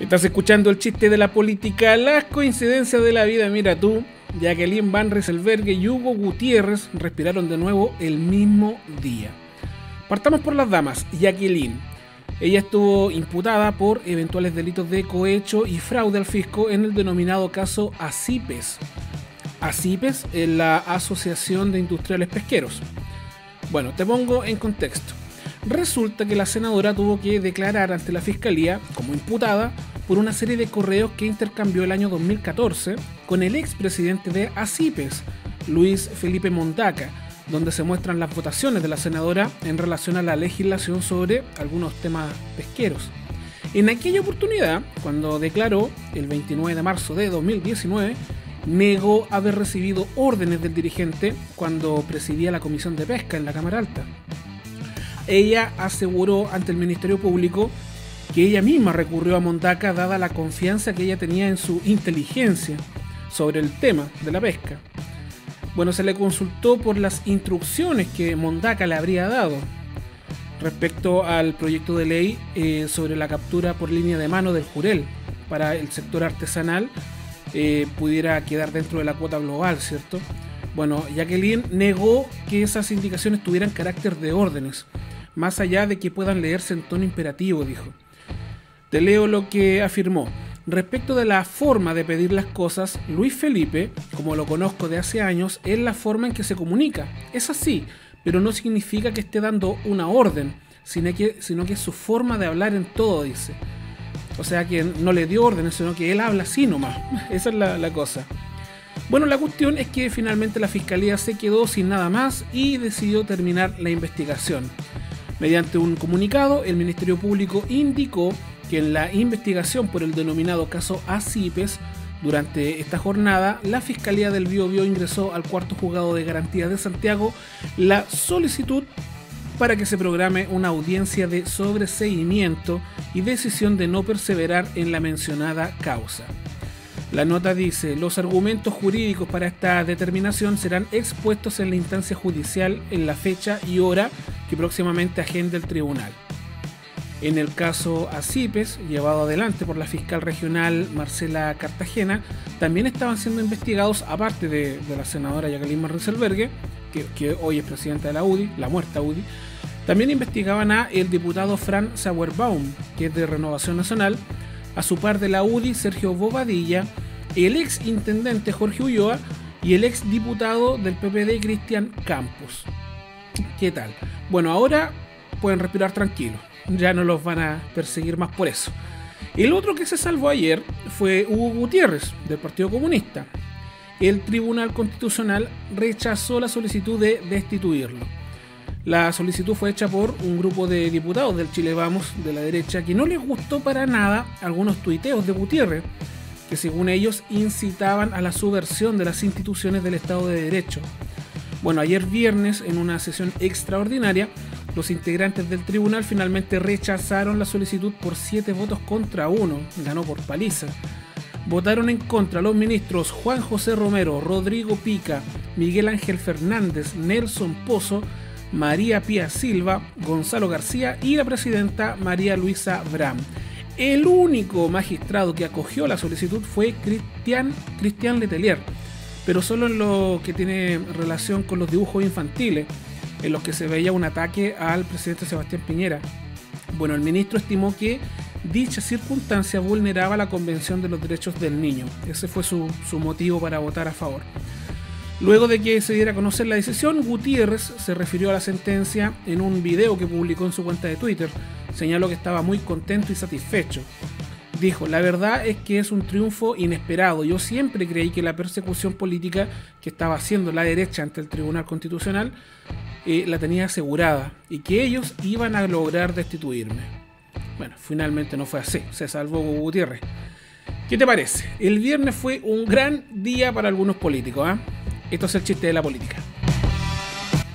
Estás escuchando El Chiste de la Política, las coincidencias de la vida. Mira tú, Jacqueline Van Rysselberghe y Hugo Gutiérrez respiraron de nuevo el mismo día. Partamos por las damas. Jacqueline. Ella estuvo imputada por eventuales delitos de cohecho y fraude al fisco en el denominado caso ASIPES. ASIPES es la Asociación de Industriales Pesqueros. Bueno, te pongo en contexto. Resulta que la senadora tuvo que declarar ante la fiscalía como imputada por una serie de correos que intercambió el año 2014 con el expresidente de ASIPES, Luis Felipe Mondaca, donde se muestran las votaciones de la senadora en relación a la legislación sobre algunos temas pesqueros. En aquella oportunidad, cuando declaró el 29 de marzo de 2019, negó haber recibido órdenes del dirigente cuando presidía la Comisión de Pesca en la Cámara Alta. Ella aseguró ante el Ministerio Público que ella misma recurrió a Mondaca dada la confianza que ella tenía en su inteligencia sobre el tema de la pesca. Bueno, se le consultó por las instrucciones que Mondaca le habría dado respecto al proyecto de ley sobre la captura por línea de mano del Jurel para el sector artesanal pudiera quedar dentro de la cuota global, ¿cierto? Bueno, Jacqueline negó que esas indicaciones tuvieran carácter de órdenes, más allá de que puedan leerse en tono imperativo, dijo. Te leo lo que afirmó. Respecto de la forma de pedir las cosas, Luis Felipe, como lo conozco de hace años, es la forma en que se comunica. Es así, pero no significa que esté dando una orden, sino que es su forma de hablar en todo, dice. O sea, que no le dio órdenes, sino que él habla así nomás. Esa es la cosa. Bueno, la cuestión es que finalmente la fiscalía se quedó sin nada más y decidió terminar la investigación. Mediante un comunicado, el Ministerio Público indicó que en la investigación por el denominado caso ASIPES, durante esta jornada, la Fiscalía del Biobío ingresó al Cuarto Juzgado de Garantías de Santiago la solicitud para que se programe una audiencia de sobreseimiento y decisión de no perseverar en la mencionada causa. La nota dice: los argumentos jurídicos para esta determinación serán expuestos en la instancia judicial en la fecha y hora que próximamente agenda el tribunal. En el caso ASIPES, llevado adelante por la fiscal regional Marcela Cartagena, también estaban siendo investigados, aparte de la senadora Jacqueline Van Rysselberghe, que hoy es presidenta de la UDI, la muerta UDI, también investigaban a el diputado Fran Sauerbaum, que es de Renovación Nacional, a su par de la UDI, Sergio Bobadilla, el ex intendente Jorge Ulloa y el ex diputado del PPD, Cristian Campos. ¿Qué tal? Bueno, ahora pueden respirar tranquilos. Ya no los van a perseguir más por eso. El otro que se salvó ayer fue Hugo Gutiérrez, del Partido Comunista. El Tribunal Constitucional rechazó la solicitud de destituirlo. La solicitud fue hecha por un grupo de diputados del Chile Vamos, de la derecha, que no les gustó para nada algunos tuiteos de Gutiérrez, que según ellos incitaban a la subversión de las instituciones del Estado de Derecho. Bueno, ayer viernes, en una sesión extraordinaria, los integrantes del tribunal finalmente rechazaron la solicitud por 7 votos contra 1, ganó por paliza. Votaron en contra los ministros Juan José Romero, Rodrigo Pica, Miguel Ángel Fernández, Nelson Pozo, María Pía Silva, Gonzalo García y la presidenta María Luisa Bram. El único magistrado que acogió la solicitud fue Cristian Letelier, pero solo en lo que tiene relación con los dibujos infantiles, en los que se veía un ataque al presidente Sebastián Piñera. Bueno, el ministro estimó que dicha circunstancia vulneraba la Convención de los Derechos del Niño. Ese fue su motivo para votar a favor. Luego de que se diera a conocer la decisión, Gutiérrez se refirió a la sentencia en un video que publicó en su cuenta de Twitter. Señaló que estaba muy contento y satisfecho. Dijo: la verdad es que es un triunfo inesperado. Yo siempre creí que la persecución política que estaba haciendo la derecha ante el Tribunal Constitucional la tenía asegurada y que ellos iban a lograr destituirme. Bueno, finalmente no fue así, se salvó Gutiérrez. ¿Qué te parece? El viernes fue un gran día para algunos políticos, ¿eh? Esto es El Chiste de la Política.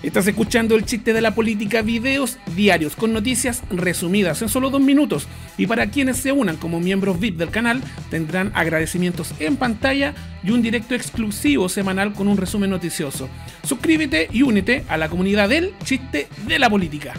Estás escuchando El Chiste de la Política, videos diarios con noticias resumidas en solo 2 minutos. Y para quienes se unan como miembros VIP del canal, tendrán agradecimientos en pantalla y un directo exclusivo semanal con un resumen noticioso. Suscríbete y únete a la comunidad del Chiste de la Política.